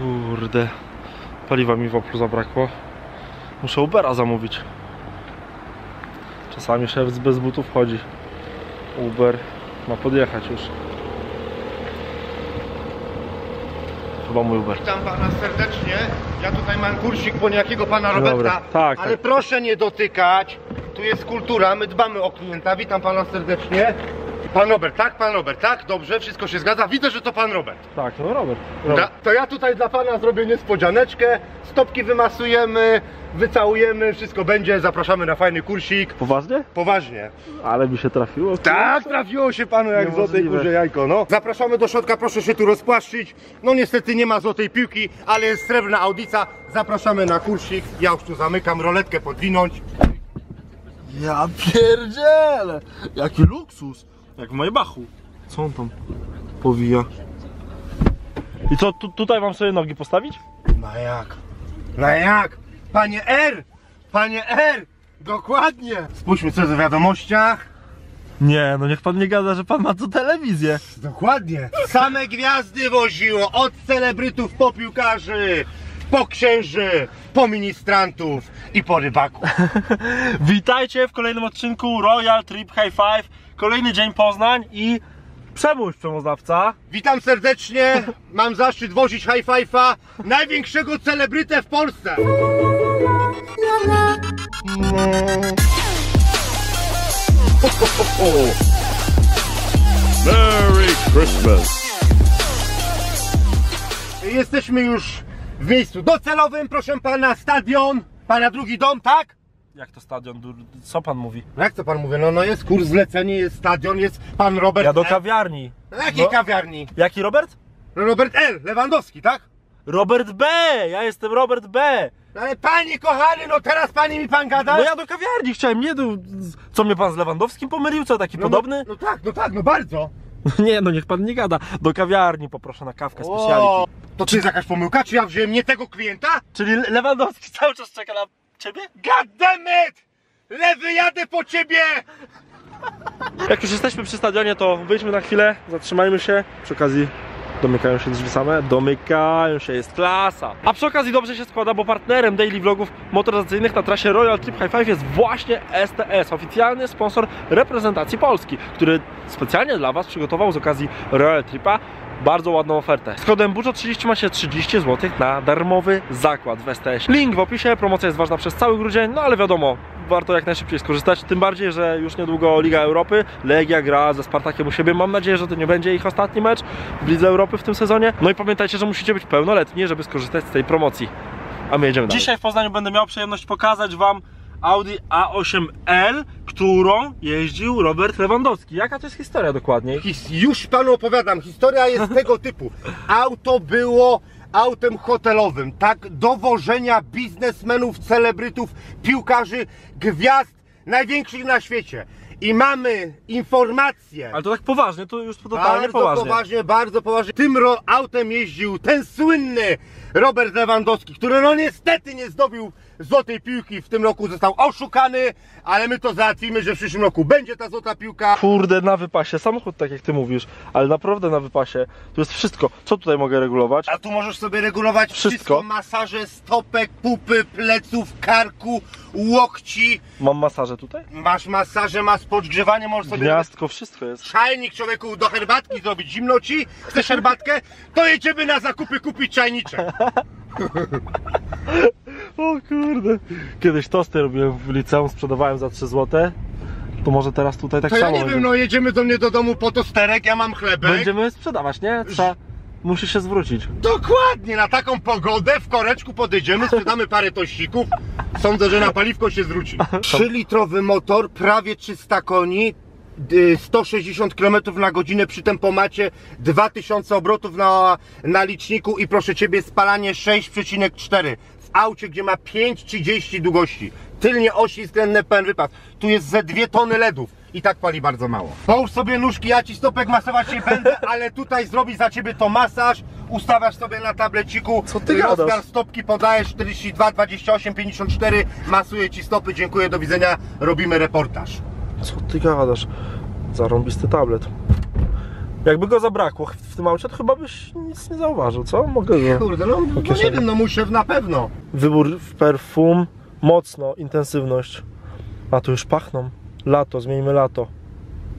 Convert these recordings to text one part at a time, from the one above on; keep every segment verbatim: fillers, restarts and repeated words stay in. Kurde, paliwa mi w Oplu zabrakło. Muszę Ubera zamówić. Czasami szef bez butów chodzi. Uber ma podjechać już. Chyba mój Uber. Witam pana serdecznie. Ja tutaj mam kursik po niejakiego pana Roberta. Dobra, tak, ale tak. Proszę nie dotykać. Tu jest kultura, my dbamy o klienta. Witam pana serdecznie. Pan Robert, tak? Pan Robert, tak? Dobrze, wszystko się zgadza. Widzę, że to pan Robert. Tak, no Robert. Robert. To ja tutaj dla pana zrobię niespodzianeczkę. Stopki wymasujemy, wycałujemy, wszystko będzie. Zapraszamy na fajny kursik. Poważnie? Poważnie. Ale mi się trafiło. Tak, trafiło się panu jak złotej kurze jajko, no. Zapraszamy do środka, proszę się tu rozpłaszczyć. No niestety nie ma złotej piłki, ale jest srebrna audica. Zapraszamy na kursik. Ja już tu zamykam, roletkę podwinąć. Ja pierdzielę! Jaki luksus! Jak w Maybachu. Co on tam powija? I co, tu, tutaj mam sobie nogi postawić? Na jak? Na jak? Panie R! Panie R! Dokładnie! Spójrzmy co jest w wiadomościach. Nie, no niech pan nie gada, że pan ma tu telewizję. Dokładnie. Same gwiazdy woziło. Od celebrytów po piłkarzy, po księży, po ministrantów i po rybaków. Witajcie w kolejnym odcinku Royal Trip High pięć. Kolejny dzień Poznań i Przemóż Przemoznawca. Witam serdecznie, mam zaszczyt wozić Hi pięć, największego celebrytę w Polsce. Merry Christmas. Jesteśmy już w miejscu docelowym, proszę pana, stadion, pana drugi dom, tak? Jak to stadion? Co pan mówi? No jak co pan mówi? No, no jest kurs, zlecenie, jest stadion, jest pan Robert. Ja do kawiarni. No, jakiej no. kawiarni? Jaki Robert? Robert L. Lewandowski, tak? Robert B. Ja jestem Robert B. No ale pani kochany, no teraz pani mi pan gada? No ja do kawiarni chciałem, nie do... Co mnie pan z Lewandowskim pomylił? Co, taki no, podobny? No, no tak, no tak, no bardzo. Nie, no niech pan nie gada. Do kawiarni poproszę na kawkę specjality. To czy jest jakaś pomyłka? Czy ja wziąłem nie tego klienta? Czyli Lewandowski cały czas czeka na... Ciebie? God damn it! Lewy, jadę po ciebie! Jak już jesteśmy przy stadionie, to wyjdźmy na chwilę, zatrzymajmy się. Przy okazji domykają się drzwi same, domykają się, jest klasa. A przy okazji dobrze się składa, bo partnerem daily vlogów motoryzacyjnych na trasie Royal Trip High pięć jest właśnie S T S, oficjalny sponsor reprezentacji Polski, który specjalnie dla was przygotował z okazji Royal Tripa bardzo ładną ofertę. Z kodem buczo trzydzieści macie trzydzieści złotych na darmowy zakład w S T S. Link w opisie, promocja jest ważna przez cały grudzień, no ale wiadomo, warto jak najszybciej skorzystać, tym bardziej, że już niedługo Liga Europy, Legia gra ze Spartakiem u siebie, mam nadzieję, że to nie będzie ich ostatni mecz w Lidze Europy w tym sezonie. No i pamiętajcie, że musicie być pełnoletni, żeby skorzystać z tej promocji, a my jedziemy dalej. Dzisiaj w Poznaniu będę miał przyjemność pokazać wam Audi A osiem L, którą jeździł Robert Lewandowski. Jaka to jest historia dokładnie? His, już panu opowiadam, historia jest tego typu. Auto było autem hotelowym, tak? Do wożenia biznesmenów, celebrytów, piłkarzy, gwiazd największych na świecie. I mamy informacje. Ale to tak poważnie, to już totalnie poważnie. Bardzo poważnie, bardzo poważnie. Tym autem jeździł ten słynny Robert Lewandowski, który no niestety nie zdobył złotej piłki. W tym roku został oszukany, ale my to załatwimy, że w przyszłym roku będzie ta złota piłka. Kurde, na wypasie samochód, tak jak ty mówisz, ale naprawdę na wypasie. Tu jest wszystko. Co tutaj mogę regulować? A tu możesz sobie regulować wszystko. wszystko. Masaże stopek, pupy, pleców, karku, łokci. Mam masaże tutaj? Masz masaże, masz podgrzewanie, możesz sobie... Gniazdko, wszystko jest. Czajnik, człowieku, do herbatki zrobić. Zimno ci? Chcesz herbatkę? To jedziemy na zakupy kupić czajniczek. O kurde. Kiedyś tosty robiłem w liceum, sprzedawałem za trzy złote. To może teraz tutaj tak to samo. To ja nie wiem, no jedziemy do mnie do domu po tosterek, ja mam chlebek. Będziemy sprzedawać, nie? Trza... Musisz się zwrócić. Dokładnie, na taką pogodę w koreczku podejdziemy, sprzedamy parę tościków. Sądzę, że na paliwko się zwróci. Trzylitrowy motor, prawie trzysta koni, sto sześćdziesiąt kilometrów na godzinę przy tempomacie, dwa tysiące obrotów na, na liczniku i proszę ciebie spalanie sześć przecinek cztery. W aucie, gdzie ma pięć trzydzieści długości, tylnie osi względne pełen wypas. Tu jest ze dwie tony LEDów. I tak pali bardzo mało. Połóż sobie nóżki, ja ci stopek masować nie będę, ale tutaj zrobi za ciebie to masaż. Ustawiasz sobie na tableciku. Co ty gadasz? Rozmiar stopki podajesz czterdzieści dwa, dwadzieścia osiem, pięćdziesiąt cztery. Masuje ci stopy, dziękuję, do widzenia. Robimy reportaż. Co ty gadasz? Zarąbisty tablet. Jakby go zabrakło w tym aucie, to chyba byś nic nie zauważył, co? Mogę go... Kurde, no, no nie wiem, no muszę na pewno. Wybór w perfum, mocno, intensywność. A tu już pachną. Lato, zmieńmy lato.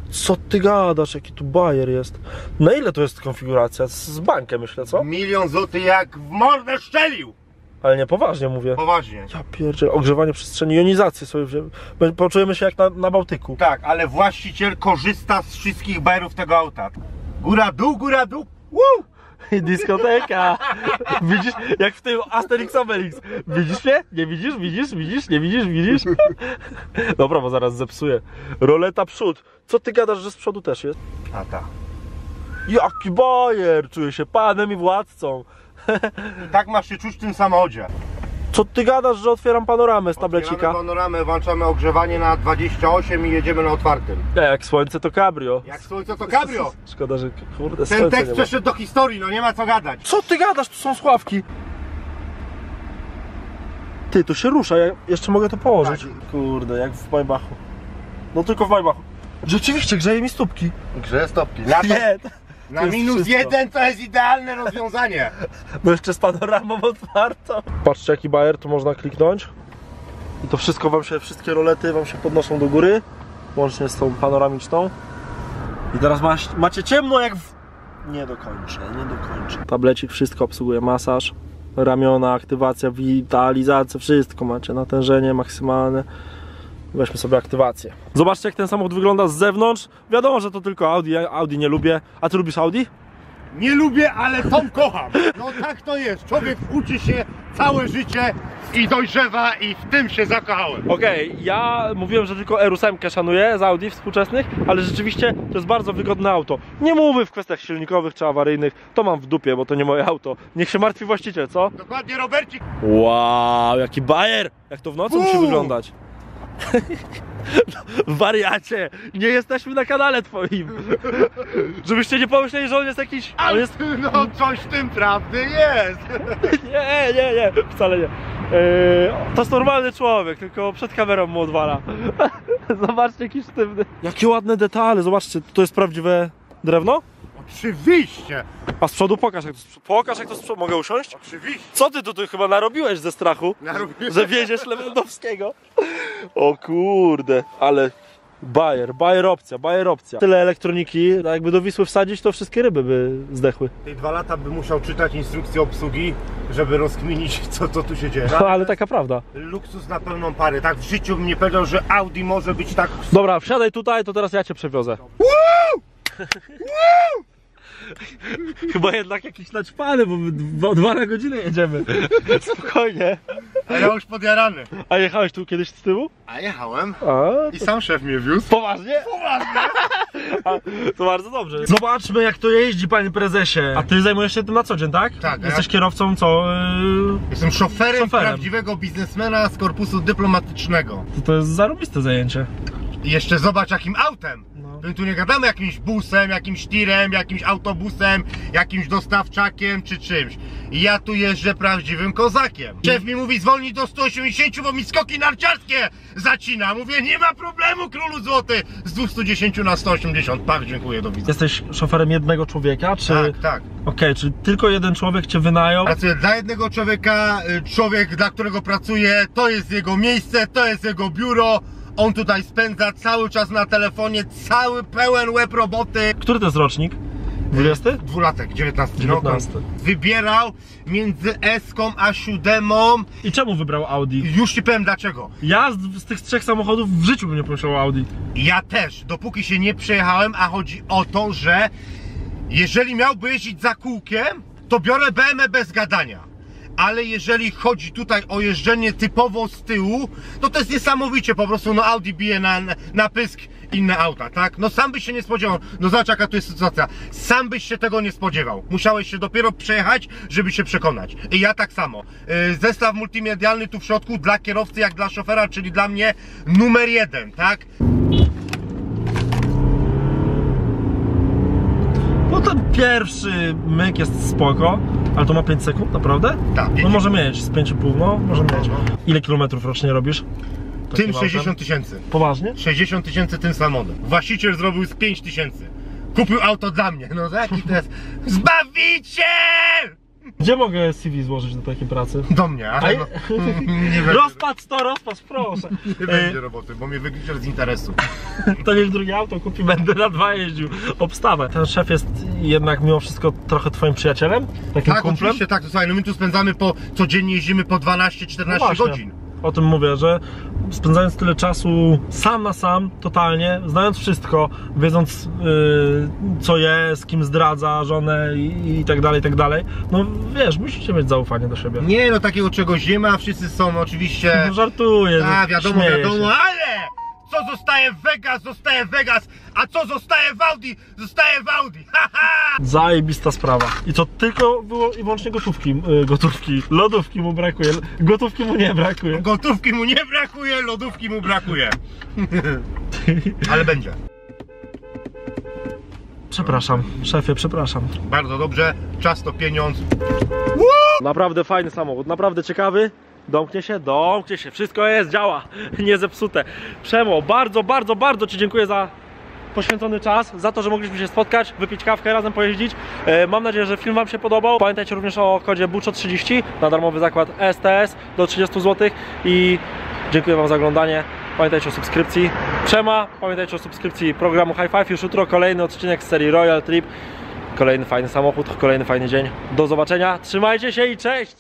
Co ty gadasz, jaki tu bajer jest? Na ile to jest konfiguracja? Z bankiem myślę, co? Milion złotych jak w mordę szczelił! Ale nie, poważnie mówię. Poważnie. Ja pierdzielę, ogrzewanie przestrzeni, jonizację sobie wzię... Poczujemy się jak na, na Bałtyku. Tak, ale właściciel korzysta z wszystkich bajerów tego auta. Góra, dół, góra, dół. Woo! Dyskoteka. Widzisz? Jak w tym Asterix, Abelix. Widzisz mnie? Nie widzisz? Widzisz? Widzisz? Nie widzisz? Widzisz? Dobra, bo zaraz zepsuję. Roleta przód. Co ty gadasz, że z przodu też jest? A ta. Jaki bajer! Czuję się panem i władcą. I tak masz się czuć w tym samochodzie. Co ty gadasz, że otwieram panoramę z tablecika? Otwieramy panoramę, włączamy ogrzewanie na dwadzieścia osiem i jedziemy na otwartym. Ja, jak słońce to cabrio. Jak słońce to cabrio. Szkoda, że kurde słońce. Ten tekst przeszedł do historii, no nie ma co gadać. Co ty gadasz, tu są sławki. Ty, to się rusza, ja jeszcze mogę to położyć. Tak. Kurde, jak w Maybachu. No tylko w Maybachu. Rzeczywiście, grzeje mi stópki. Grzeje stopki. Lato... Nie. Na minus jeden to jest idealne rozwiązanie. No jeszcze z panoramą otwartą. Patrzcie, jaki bajer, tu można kliknąć. I to wszystko wam się, wszystkie rolety wam się podnoszą do góry. Łącznie z tą panoramiczną. I teraz ma, macie ciemno jak w... Nie dokończę, nie dokończę. Tablecik wszystko obsługuje, masaż, ramiona, aktywacja, witalizacja, wszystko macie, natężenie maksymalne. Weźmy sobie aktywację. Zobaczcie, jak ten samochód wygląda z zewnątrz. Wiadomo, że to tylko Audi, ja Audi nie lubię. A ty lubisz Audi? Nie lubię, ale tą kocham. No tak to jest, człowiek uczy się całe życie i dojrzewa i w tym się zakochałem. Okej, okay, ja mówiłem, że tylko R osiem szanuję z Audi współczesnych, ale rzeczywiście to jest bardzo wygodne auto. Nie mówię w kwestiach silnikowych czy awaryjnych, to mam w dupie, bo to nie moje auto. Niech się martwi właściciel, co? Dokładnie, Robercik. Wow, jaki bajer! Jak to w nocy Bum. musi wyglądać. Wariacie, nie jesteśmy na kanale twoim. Żebyście nie pomyśleli, że on jest jakiś... Ale jest... no coś w tym prawdy jest. Nie, nie, nie, wcale nie. Eee, to jest normalny człowiek, tylko przed kamerą mu odwala. Zobaczcie, jaki sztywny. Jakie ładne detale, zobaczcie, to jest prawdziwe drewno? Oczywiście! A z przodu pokaż, jak to z przodu. Pokaż, jak to z przodu. Mogę usiąść? Oczywiście! Co ty tutaj chyba narobiłeś ze strachu? Narobiłem. Że wiedziesz Lewandowskiego? O kurde, ale bajer, bajer opcja, bajer opcja. Tyle elektroniki, jakby do Wisły wsadzić, to wszystkie ryby by zdechły. Tej dwa lata by musiał czytać instrukcję obsługi, żeby rozkminić, co, co tu się dzieje. No, ale taka prawda. Luksus na pełną parę, tak w życiu bym nie powiedział, że Audi może być tak... Dobra, wsiadaj tutaj, to teraz ja cię przewiozę. Woo! Woo! Chyba jednak jakiś naćpany, bo my dwa na godzinę jedziemy. Spokojnie. A ja już podjarany. A jechałeś tu kiedyś z tyłu? A jechałem. A, to... I sam szef mnie wiózł. Poważnie? Poważnie. A, to bardzo dobrze. Zobaczmy, jak to jeździ, panie prezesie. A ty zajmujesz się tym na co dzień, tak? Tak. Jesteś ja... kierowcą, co? Yy... Jestem szoferem, szoferem prawdziwego biznesmena z korpusu dyplomatycznego. To, to jest zarobiste zajęcie. I jeszcze zobacz, jakim autem. My tu nie gadamy jakimś busem, jakimś tirem, jakimś autobusem, jakimś dostawczakiem czy czymś. Ja tu jeżdżę prawdziwym kozakiem. Szef mi mówi zwolnij do stu osiemdziesięciu, bo mi skoki narciarskie zacina. Mówię, nie ma problemu, królu złoty. Z dwustu dziesięciu na sto osiemdziesiąt. Pach, dziękuję, do widzenia. Jesteś szoferem jednego człowieka, czy... Tak, tak. Okej, okay, czy tylko jeden człowiek cię wynajął? Pracuję dla jednego człowieka, człowiek, dla którego pracuję, to jest jego miejsce, to jest jego biuro. On tutaj spędza cały czas na telefonie, cały pełen łeb roboty. Który to jest rocznik? dwudziesty? Dwulatek, dziewiętnasty rok. Wybierał między S-ką a siódemą. I czemu wybrał Audi? Już ci powiem dlaczego. Ja z, z tych trzech samochodów w życiu bym nie pomyślał o Audi. Ja też, dopóki się nie przejechałem, a chodzi o to, że jeżeli miałby jeździć za kółkiem, to biorę B M W bez gadania. Ale jeżeli chodzi tutaj o jeżdżenie typowo z tyłu, to to jest niesamowicie, po prostu no Audi bije na, na pysk inne auta, tak? No sam byś się nie spodziewał, no zobacz jaka tu jest sytuacja, sam byś się tego nie spodziewał, musiałeś się dopiero przejechać, żeby się przekonać. I ja tak samo, zestaw multimedialny tu w środku dla kierowcy jak dla szofera, czyli dla mnie numer jeden, tak? No ten pierwszy myk jest spoko, ale to ma pięć sekund, naprawdę? Tak. No może mieć, z pięć i pół, no może mieć. Ile kilometrów rocznie robisz? Tym sześćdziesiąt tysięcy. Poważnie? sześćdziesiąt tysięcy tym samochodem. Właściciel zrobił z pięć tysięcy. kupił auto dla mnie. No jaki to jest zbawiciel! Gdzie mogę C V złożyć do takiej pracy? Do mnie, ale no, nie rozpad to, rozpad, proszę. Nie będzie roboty, bo mnie wykluczasz z interesu. To niech drugie auto kupi, będę na dwa jeździł. Obstawę. Ten szef jest jednak mimo wszystko trochę twoim przyjacielem? Takim tak, kumplem? Oczywiście, tak. To słuchaj, no my tu spędzamy po, codziennie jeździmy po dwanaście czternaście no godzin. O tym mówię, że spędzając tyle czasu sam na sam, totalnie, znając wszystko, wiedząc yy, co jest, kim zdradza żonę i, i tak dalej, i tak dalej, no wiesz, musicie mieć zaufanie do siebie. Nie, no takiego czegoś nie ma, wszyscy są oczywiście... No żartuję, a, wiadomo, wiadomo, się. Ale co zostaje w Vegas, zostaje w Vegas, a co zostaje w Audi, zostaje w Audi, ha, ha! Zajebista sprawa. I to tylko było i wyłącznie gotówki, gotówki, lodówki mu brakuje, gotówki mu nie brakuje. Gotówki mu nie brakuje, lodówki mu brakuje. Ale będzie. Przepraszam, szefie, przepraszam. Bardzo dobrze, czas to pieniądz. Naprawdę fajny samochód, naprawdę ciekawy. Domknie się, domknie się, wszystko jest, działa, nie zepsute. Przemo, bardzo, bardzo, bardzo ci dziękuję za poświęcony czas, za to, że mogliśmy się spotkać, wypić kawkę, razem pojeździć. Mam nadzieję, że film wam się podobał. Pamiętajcie również o kodzie buczo trzydzieści na darmowy zakład S T S do trzydziestu złotych i dziękuję wam za oglądanie. Pamiętajcie o subskrypcji Przema, pamiętajcie o subskrypcji programu Hi pięć. Już jutro kolejny odcinek z serii Royal Trip. Kolejny fajny samochód, kolejny fajny dzień. Do zobaczenia, trzymajcie się i cześć!